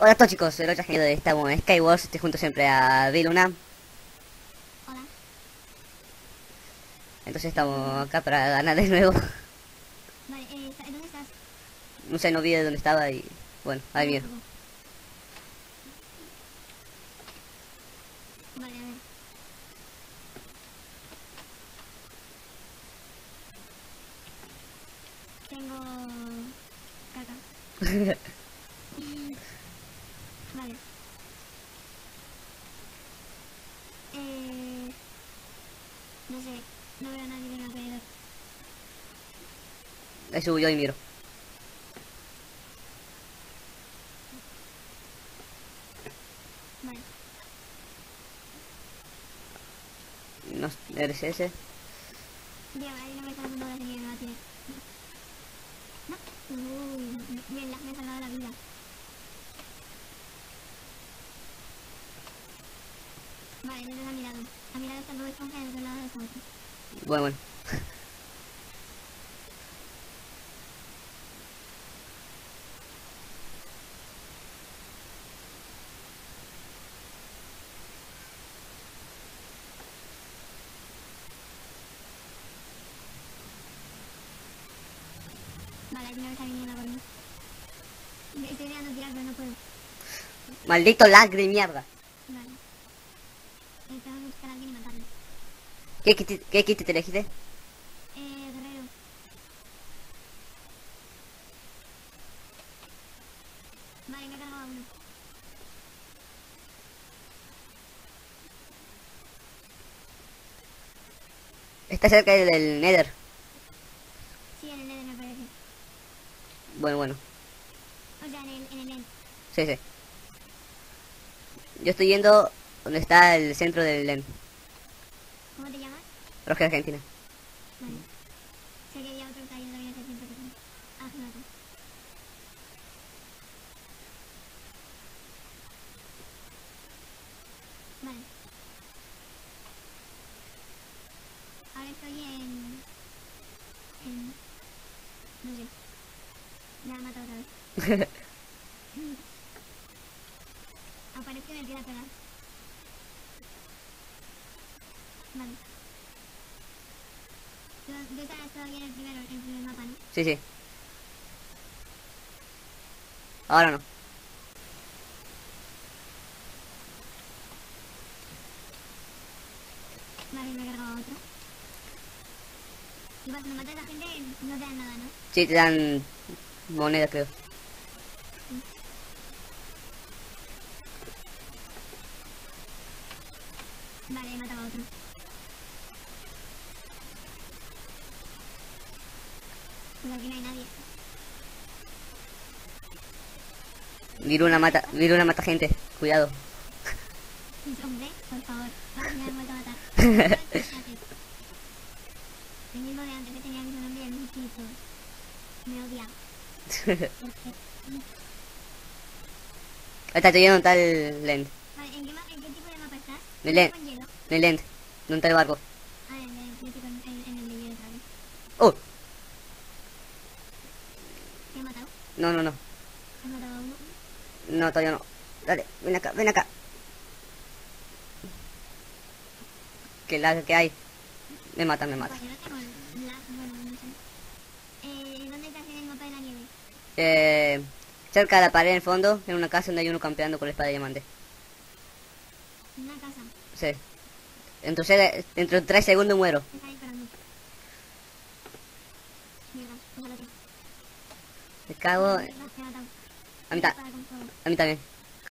Hola a todos chicos, soy Rocha Genial, estamos en Skywars, estoy junto siempre a Viluna. Hola. Entonces estamos acá para ganar de nuevo. Vale, ¿dónde estás? No sé, no vi de dónde estaba y... bueno, ahí viene. Vale, a ver. Tengo... caca. Vale. No sé, no veo a nadie en el alrededor. Ahí subo yo y miro. Vale. No, ¿eres ese? Dios, ahí no me está dando la señal, no la tiene. No, bien, me ha salvado la vida. Vale, no es a mi lado. A mi lado está el nuevo esponja y el otro lado de esponja. Bueno. Vale, no me está viniendo por mí. Estoy mirando tirar, pero no puedo. Maldito lag de mierda. ¿Qué kit te elegiste? Guerrero. Vale, me he cargado a uno. Está cerca del Nether. Sí, en el Nether me parece. Bueno. O sea, en el End. Sí. Yo estoy yendo donde está el centro del End. ¿Cómo te llamas? Roger Argentina. Vale. Sé que había otro que yo todavía hace tiempo que tengo. Ah, no. Vale. Ahora estoy en... no sé. Me han matado otra vez. Aparece y me empieza a pegar. Vale. Yo estaba todavía en el primer mapa, ¿no? Sí. Ahora no. Vale, me he cargado otro. Y cuando matas a gente no te dan nada, ¿no? Sí, te dan monedas, creo. Vale, he matado a otro. Pues aquí no hay nadie. Viluna mata gente, cuidado. Hombre, por favor, me han vuelto a matar. El mismo de antes que tenía el mismo nombre y el mismo espíritu. Me odia. Ahí está, estoy yendo tal Lend. Vale, ¿en qué tipo de mapa estás? En el Lend, donde está el barco. Ah, en el de hielo otra vez. ¡Oh! No. ¿Has matado a uno? No, todavía no. Dale, ven acá. ¿Qué lag que hay? Me mata. Yo no tengo lag, bueno, no sé. ¿Dónde estás en el mapa de la nieve? Cerca de la pared en el fondo, en una casa donde hay uno campeando con la espada de diamante. ¿En una casa? Sí. Dentro de 3 segundos muero. Me está disparando. Mierda, me cago. A mí también.